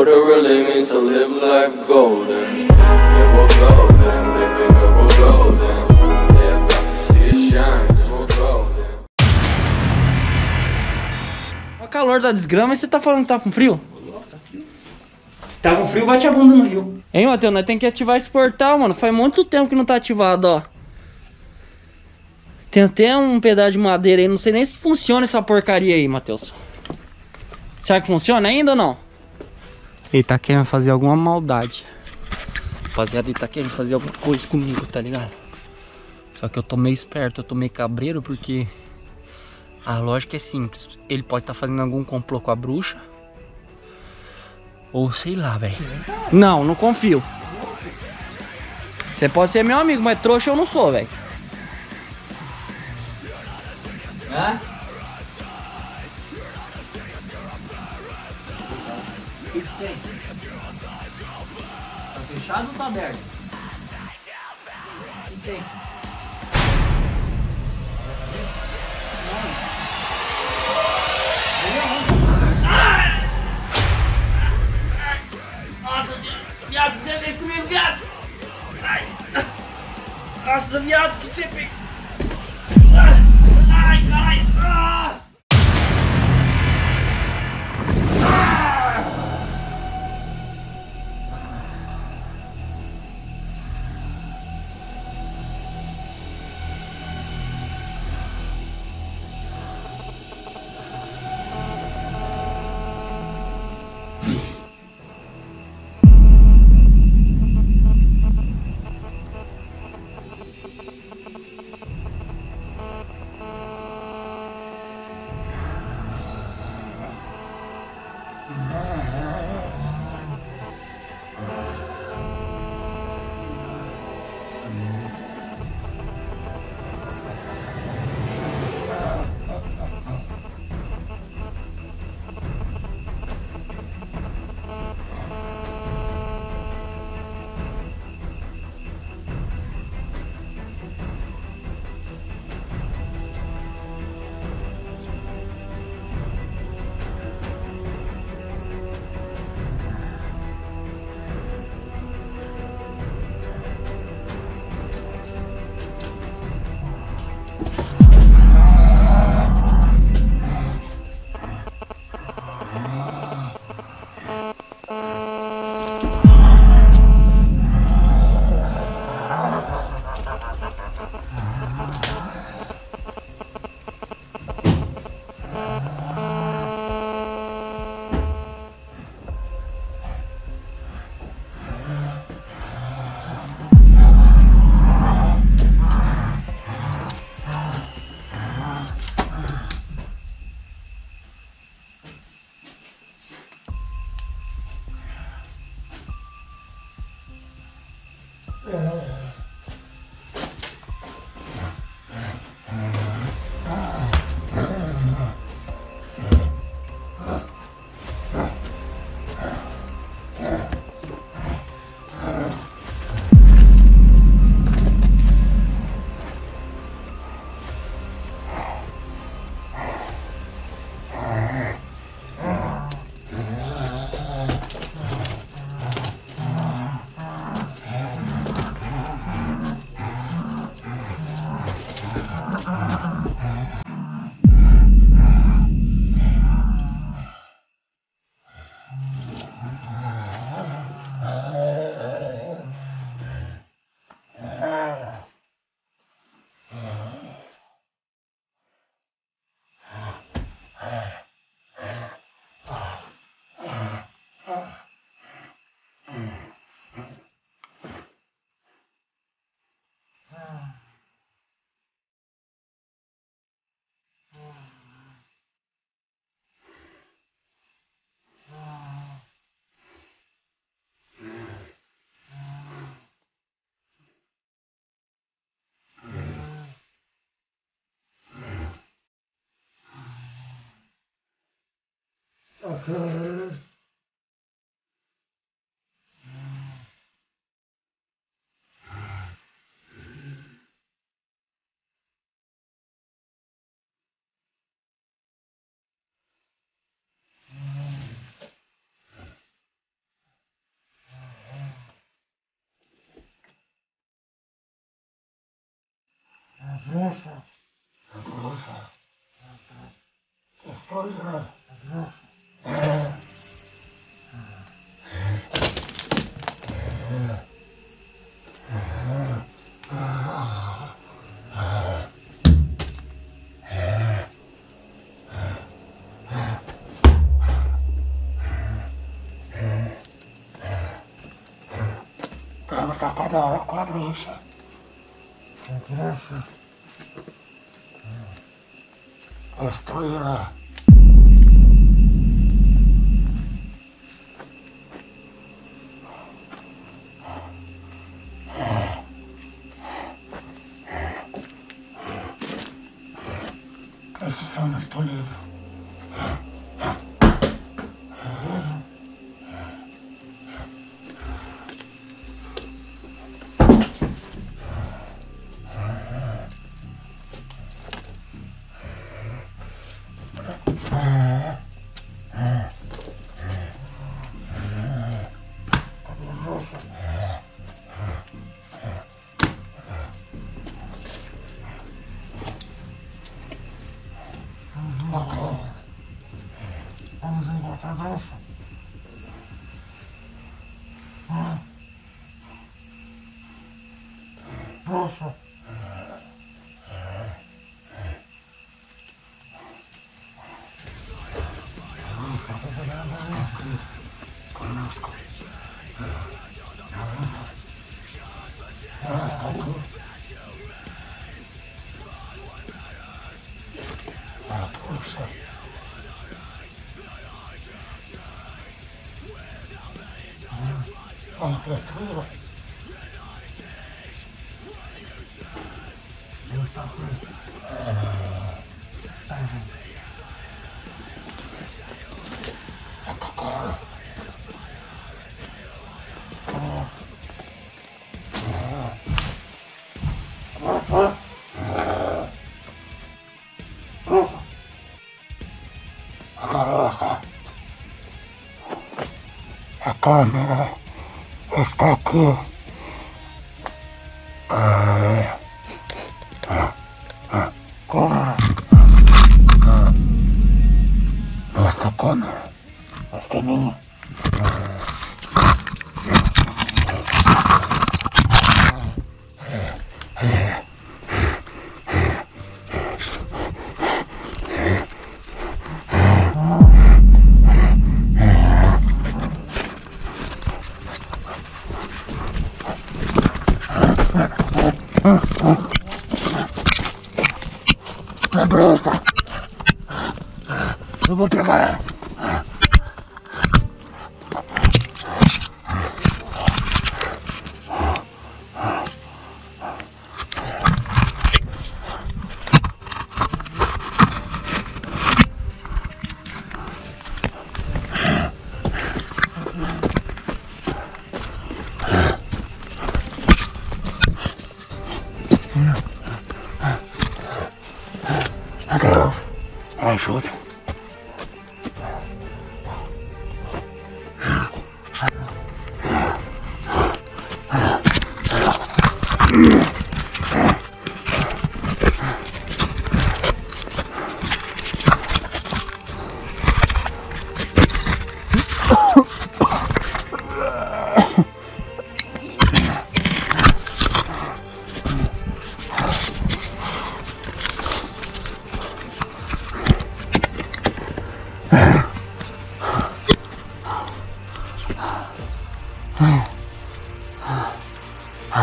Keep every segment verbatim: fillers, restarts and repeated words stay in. what it really means to live life golden. Yeah, we're golden, baby girl, we're golden. Yeah, about to see it shine, cause we're golden. O calor da desgrama e você tá falando que tá com frio? Tá frio. Tá com frio, bate a bunda no rio. Hein, Matheus, nós temos que ativar esse portal, mano. Faz muito tempo que não tá ativado, ó. Tem até um pedaço de madeira aí, não sei nem se funciona essa porcaria aí, Matheus. Será que funciona ainda ou não? Ele tá querendo fazer alguma maldade. Rapaziada, ele tá querendo fazer alguma coisa comigo, tá ligado? Só que eu tô meio esperto, eu tô meio cabreiro, porque a lógica é simples. Ele pode tá fazendo algum complô com a bruxa. Ou sei lá, velho. Não, não confio. Você pode ser meu amigo, mas trouxa eu não sou, velho. Hã? O que tem? Tá fechado ou tá aberto? O que tem? Nossa, viado, você veio comigo, viado! Ai. Nossa, viado, que você veio! Ai, caralho! Ah! Ah! Okay. Vamos acabar com a bruxa. A bruxa. Destruí-la. Precisamos do livro. Nossa. A câmera está aqui. Ah, ah, ah. Câmera. Ah. Esta câmera. Esta é minha. Eu vou trabalhar. Ajuda.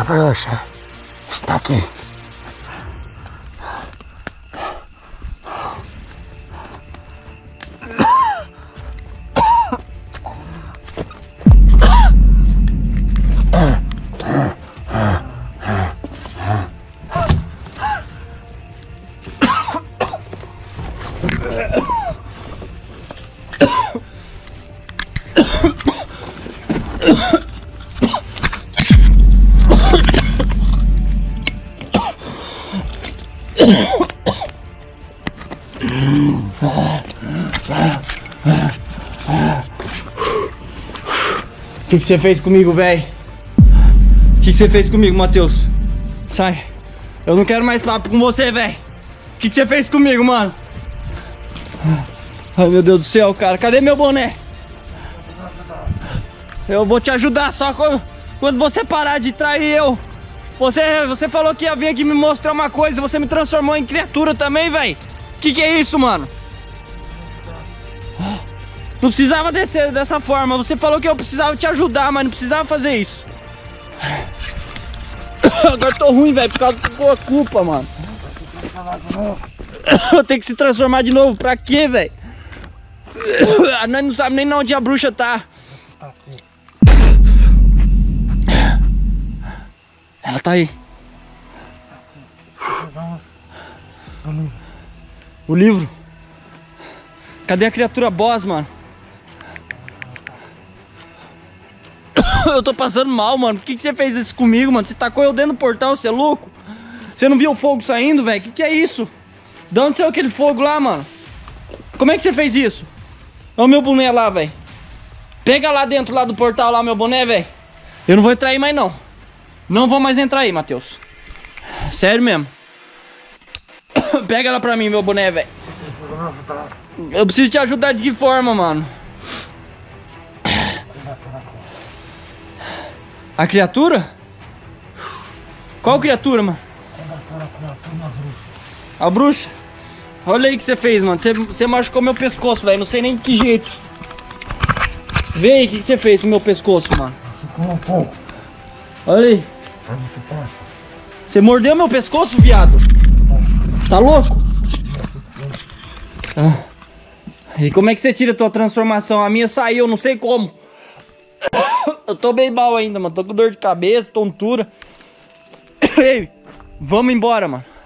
A bruxa está aqui. O que você fez comigo, velho? O que você fez comigo, Matheus? Sai. Eu não quero mais papo com você, velho. O que você fez comigo, mano? Ai, meu Deus do céu, cara. Cadê meu boné? Eu vou te ajudar, só quando, quando você parar de trair eu. Você, você falou que ia vir aqui me mostrar uma coisa, você me transformou em criatura também, velho. Que que é isso, mano? Não precisava descer dessa forma. Você falou que eu precisava te ajudar, mas não precisava fazer isso. Agora eu tô ruim, velho, por causa da tua culpa, mano. Eu tenho que se transformar de novo. Pra quê, velho? Nós não sabemos nem onde a bruxa tá. Aqui. Ela tá aí. Aqui. O livro. Cadê a criatura boss, mano? Eu tô passando mal, mano. Por que, que você fez isso comigo, mano? Você tacou eu dentro do portal, você é louco? Você não viu o fogo saindo, velho? Que que é isso? De onde saiu aquele fogo lá, mano? Como é que você fez isso? Olha o meu boné lá, velho. Pega lá dentro, lá do portal, lá meu boné, velho. Eu não vou entrar aí mais, não. Não vou mais entrar aí, Matheus. Sério mesmo. Pega lá pra mim, meu boné, velho. Eu preciso te ajudar de que forma, mano? A criatura? Qual criatura, mano? A bruxa? Olha aí o que você fez, mano. Você, você machucou meu pescoço, velho. Não sei nem de que jeito. Vê aí o que você fez com meu pescoço, mano. Machucou um pouco. Olha aí. Você mordeu meu pescoço, viado? Tá louco? Ah. E como é que você tira a tua transformação? A minha saiu, não sei como. Eu tô bem mal ainda, mano. Tô com dor de cabeça, tontura. Ei, vamos embora, mano.